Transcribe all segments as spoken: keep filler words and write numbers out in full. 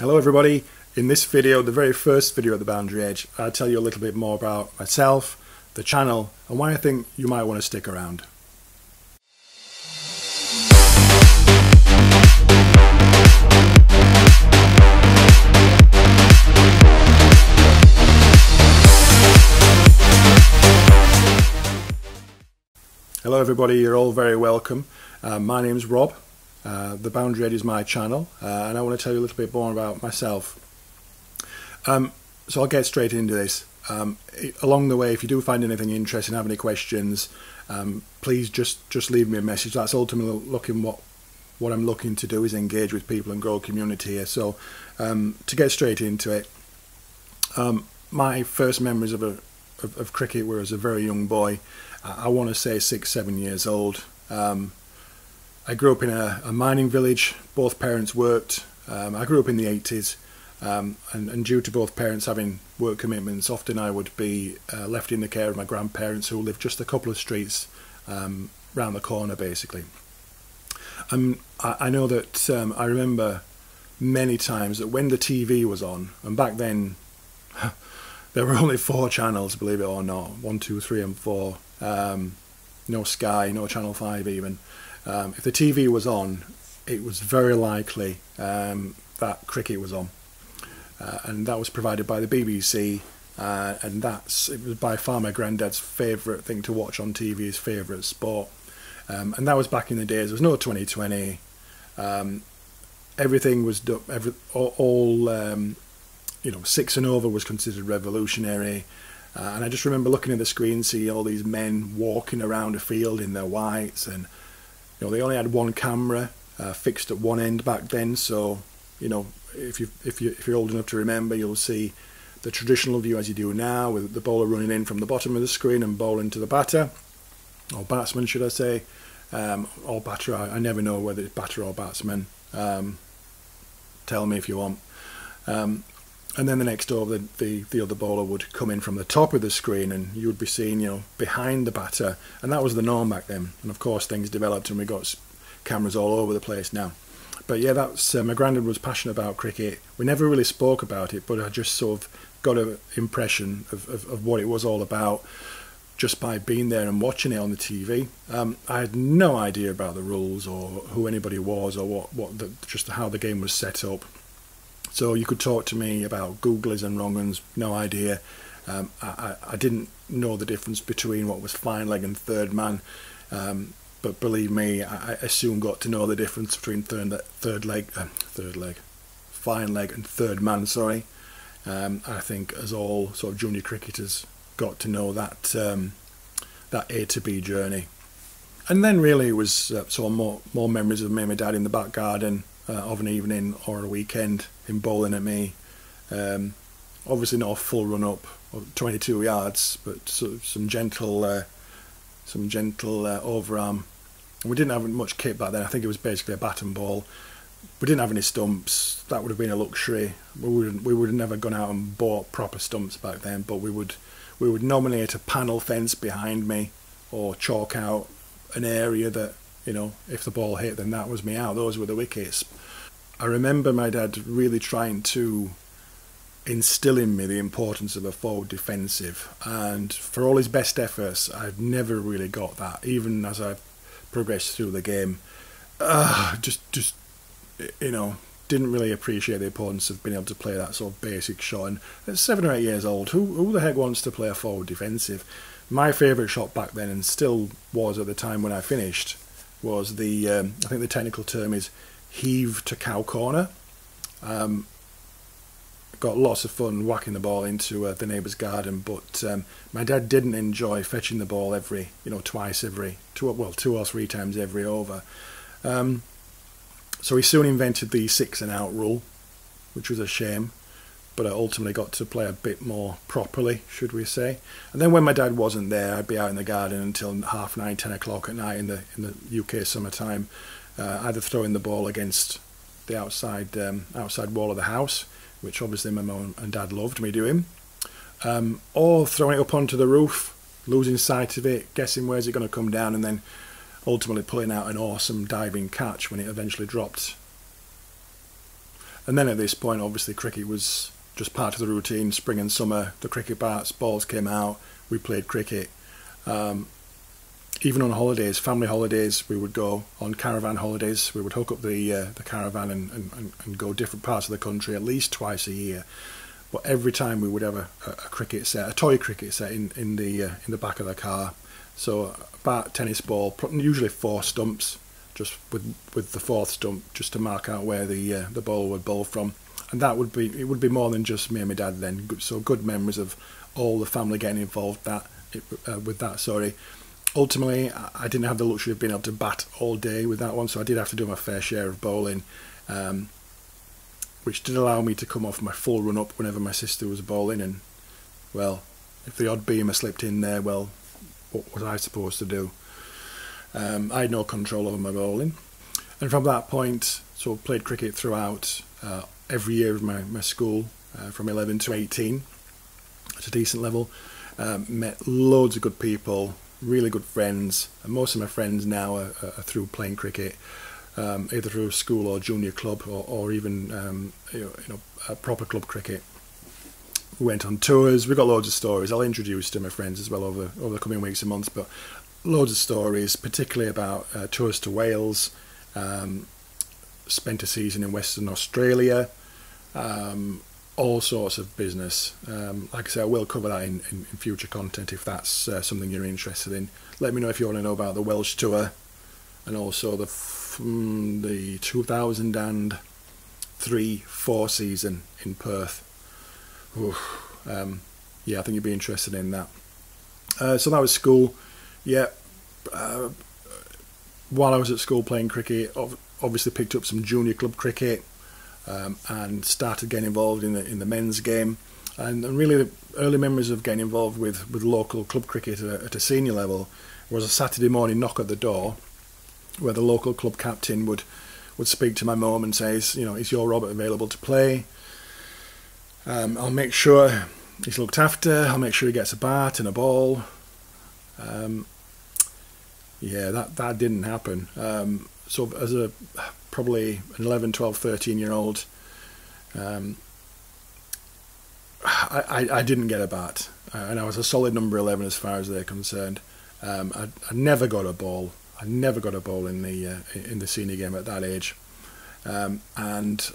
Hello everybody, in this video, the very first video at The Boundary Edge, I'll tell you a little bit more about myself, the channel, and why I think you might want to stick around. Hello everybody, you're all very welcome. Uh, my name's Rob. Uh, the Boundary Edge is my channel, uh, and I want to tell you a little bit more about myself. Um, so I'll get straight into this. Um, it, along the way, if you do find anything interesting, have any questions, um, please just just leave me a message. That's ultimately looking what what I'm looking to do, is engage with people and grow a community here. So um, to get straight into it, um, my first memories of a of, of cricket were as a very young boy. I, I want to say six, seven years old. Um, I grew up in a, a mining village. Both parents worked. Um, I grew up in the eighties, um, and, and due to both parents having work commitments, often I would be uh, left in the care of my grandparents, who lived just a couple of streets um, round the corner, basically. Um, I, I know that um, I remember many times that when the T V was on, and back then there were only four channels, believe it or not, one, two, three, and four. Um, no Sky, no Channel Five, even. Um, if the T V was on, it was very likely um, that cricket was on, uh, and that was provided by the B B C, uh, and that's it was by far my granddad's favourite thing to watch on T V, his favourite sport, um, and that was back in the days. There was no twenty twenty. Um, everything was done, every, all, all um, you know, six and over was considered revolutionary. Uh, and I just remember looking at the screen, seeing all these men walking around a field in their whites, and you know, they only had one camera uh, fixed at one end back then. So, you know, if you if you if you're old enough to remember, you'll see the traditional view as you do now, with the bowler running in from the bottom of the screen and bowling to the batter, or batsman, should I say, um, or batter. I, I never know whether it's batter or batsman. Um, tell me if you want. Um, and then the next over, the, the the other bowler would come in from the top of the screen, and you would be seen, you know, behind the batter, and that was the norm back then. And of course things developed, and we got cameras all over the place now. But yeah, that's uh, my granddad was passionate about cricket. We never really spoke about it, but I just sort of got an impression of, of, of what it was all about just by being there and watching it on the T V. Um, I had no idea about the rules, or who anybody was, or what what the, just how the game was set up. So you could talk to me about googlies and wrong uns, no idea. Um, I, I didn't know the difference between what was fine leg and third man. Um, but believe me, I, I soon got to know the difference between third, third leg, uh, third leg, fine leg and third man, sorry. Um, I think as all sort of junior cricketers got to know that, um, that A to B journey. And then really it was uh, sort of more, more memories of me and my dad in the back garden. Uh, of an evening or a weekend, him bowling at me. Um, obviously not a full run up of twenty-two yards, but sort of some gentle, uh, some gentle uh, overarm. And we didn't have much kit back then. I think it was basically a bat and ball. We didn't have any stumps. That would have been a luxury. We wouldn't, we would have never gone out and bought proper stumps back then. But we would, we would nominate a panel fence behind me, or chalk out an area that, you know, if the ball hit, then that was me out. Those were the wickets. I remember my dad really trying to instill in me the importance of a forward defensive. And for all his best efforts, I've never really got that, even as I've progressed through the game. Uh, just, just, you know, didn't really appreciate the importance of being able to play that sort of basic shot. And at seven or eight years old, who, who the heck wants to play a forward defensive? My favourite shot back then, and still was at the time when I finished, was the, um, I think the technical term is heave to cow corner. Um, got lots of fun whacking the ball into uh, the neighbour's garden, but um, my dad didn't enjoy fetching the ball every, you know, twice every, two, well, two or three times every over. Um, so he soon invented the six and out rule, which was a shame, but I ultimately got to play a bit more properly, should we say. And then when my dad wasn't there, I'd be out in the garden until half nine, ten o'clock at night in the in the U K summertime, uh, either throwing the ball against the outside um, outside wall of the house, which obviously my mum and dad loved me doing, um, or throwing it up onto the roof, losing sight of it, guessing where's it going to come down, and then ultimately pulling out an awesome diving catch when it eventually dropped. And then at this point, obviously, cricket was just part of the routine. Spring and summer, the cricket bats, balls came out, we played cricket. Um, even on holidays, family holidays, we would go on caravan holidays. We would hook up the uh, the caravan and, and, and go different parts of the country at least twice a year. But every time we would have a, a cricket set, a toy cricket set in, in the uh, in the back of the car. So bat, tennis ball, usually four stumps, just with with the fourth stump just to mark out where the uh, the ball would bowl from. And that would be, it would be more than just me and my dad then. So good memories of all the family getting involved that it, uh, with that, sorry. Ultimately, I didn't have the luxury of being able to bat all day with that one, so I did have to do my fair share of bowling, um, which did allow me to come off my full run-up whenever my sister was bowling. And, well, if the odd beamer slipped in there, well, what was I supposed to do? Um, I had no control over my bowling. And from that point, so played cricket throughout uh, every year of my, my school, uh, from eleven to eighteen, at a decent level. Um, met loads of good people, really good friends, and most of my friends now are, are through playing cricket, um, either through school or junior club, or, or even um, you know, you know a proper club cricket. We went on tours, we got loads of stories. I'll introduce to my friends as well over, over the coming weeks and months, but loads of stories, particularly about uh, tours to Wales, um, spent a season in Western Australia, um, all sorts of business. Um, like I say, I will cover that in, in, in future content if that's uh, something you're interested in. Let me know if you want to know about the Welsh tour, and also the mm, the two thousand three four season in Perth. Oof, um, yeah, I think you'd be interested in that. Uh, so that was school. Yeah, uh, while I was at school playing cricket, obviously picked up some junior club cricket. Um, and started getting involved in the in the men's game, and, and really the early memories of getting involved with with local club cricket at a, at a senior level was a Saturday morning knock at the door, where the local club captain would would speak to my mum and says, you know, is your Robert available to play? Um, I'll make sure he's looked after. I'll make sure he gets a bat and a ball. Um, yeah, that that didn't happen. Um, so as a probably an eleven, twelve, thirteen year old, um, I, I, I didn't get a bat, uh, and I was a solid number eleven as far as they're concerned. Um, I, I never got a ball. I never got a ball in the uh, in the senior game at that age, um, and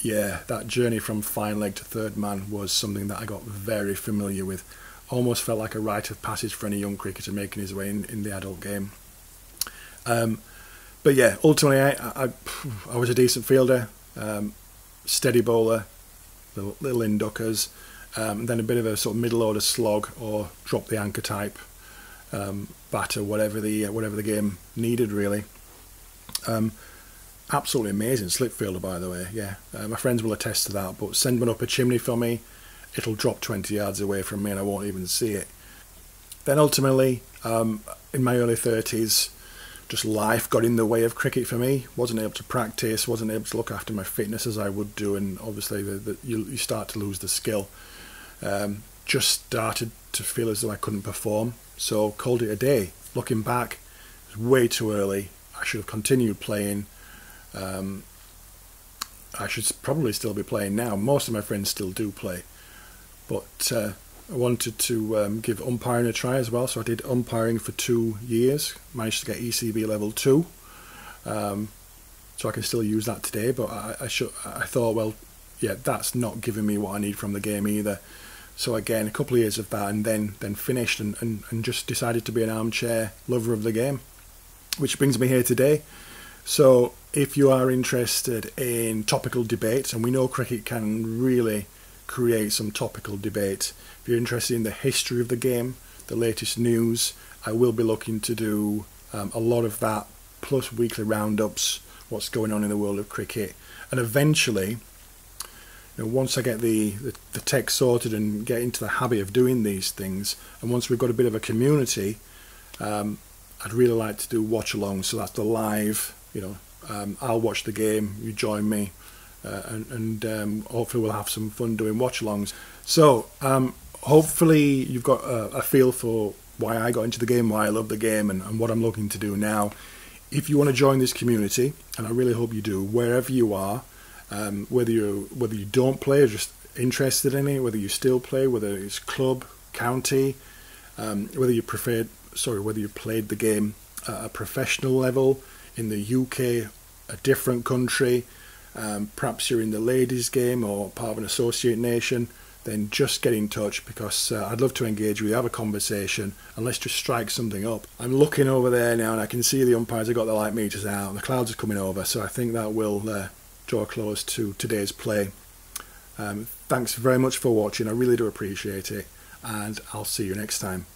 yeah, that journey from fine leg to third man was something that I got very familiar with. Almost felt like a rite of passage for any young cricketer making his way in, in the adult game. Um, But yeah, ultimately, I, I, I was a decent fielder, um, steady bowler, little, little in-duckers, um, then a bit of a sort of middle-order slog or drop-the-anchor type um, batter, whatever the whatever the game needed, really. Um, absolutely amazing slip fielder, by the way, yeah. Uh, my friends will attest to that, but send one up a chimney for me, it'll drop twenty yards away from me and I won't even see it. Then ultimately, um, in my early thirties, just life got in the way of cricket for me. Wasn't able to practice, wasn't able to look after my fitness as I would do, and obviously the, the, you, you start to lose the skill. Um, just started to feel as though I couldn't perform, so called it a day. Looking back, it was way too early. I should have continued playing. Um, I should probably still be playing now. Most of my friends still do play. But uh, I wanted to um, give umpiring a try as well, so I did umpiring for two years. Managed to get E C B level two, um, so I can still use that today. But I, I, should, I thought, well, yeah, that's not giving me what I need from the game either. So again, a couple of years of that, and then then finished, and, and, and just decided to be an armchair lover of the game, which brings me here today. So if you are interested in topical debate, and we know cricket can really create some topical debate. If you're interested in the history of the game, the latest news, I will be looking to do um, a lot of that, plus weekly roundups, what's going on in the world of cricket. And eventually, you know, once I get the, the, the tech sorted and get into the habit of doing these things, and once we've got a bit of a community, um, I'd really like to do watch-alongs. So that's the live, you know, um, I'll watch the game, you join me. Uh, and, and um, hopefully we'll have some fun doing watch-alongs. So um, hopefully you've got a, a feel for why I got into the game, why I love the game, and, and what I'm looking to do now. If you want to join this community, and I really hope you do, wherever you are, Um, whether you whether you don't play or just interested in it, whether you still play, whether it's club, county, um, whether you preferred, sorry, whether you played the game at a professional level in the U K, a different country, um, perhaps you're in the ladies' game or part of an associate nation, then just get in touch, because uh, I'd love to engage with you, have a conversation, and let's just strike something up. I'm looking over there now and I can see the umpires have got the light meters out and the clouds are coming over, so I think that will uh, draw a close to today's play. Um, thanks very much for watching, I really do appreciate it, and I'll see you next time.